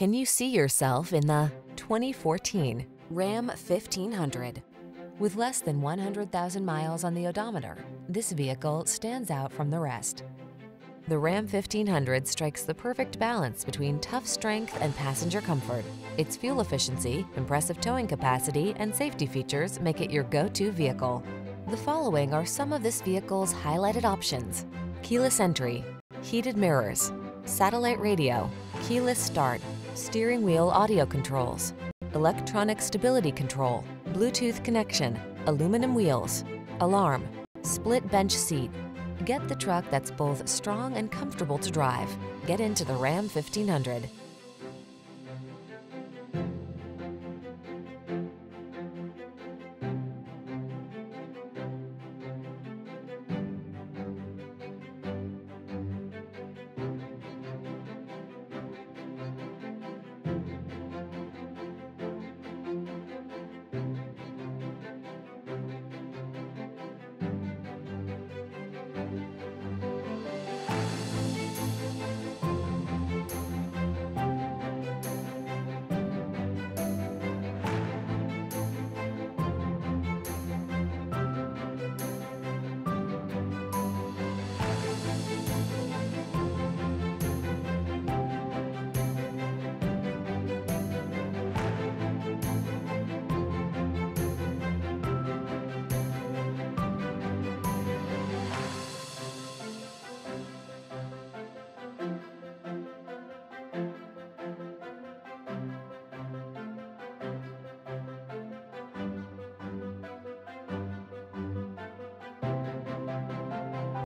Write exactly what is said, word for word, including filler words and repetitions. Can you see yourself in the twenty fourteen Ram fifteen hundred? With less than one hundred thousand miles on the odometer, this vehicle stands out from the rest. The Ram fifteen hundred strikes the perfect balance between tough strength and passenger comfort. Its fuel efficiency, impressive towing capacity, and safety features make it your go-to vehicle. The following are some of this vehicle's highlighted options: keyless entry, heated mirrors, satellite radio, keyless start, steering wheel audio controls, electronic stability control, Bluetooth connection, aluminum wheels, alarm, split bench seat. Get the truck that's both strong and comfortable to drive. Get into the Ram fifteen hundred.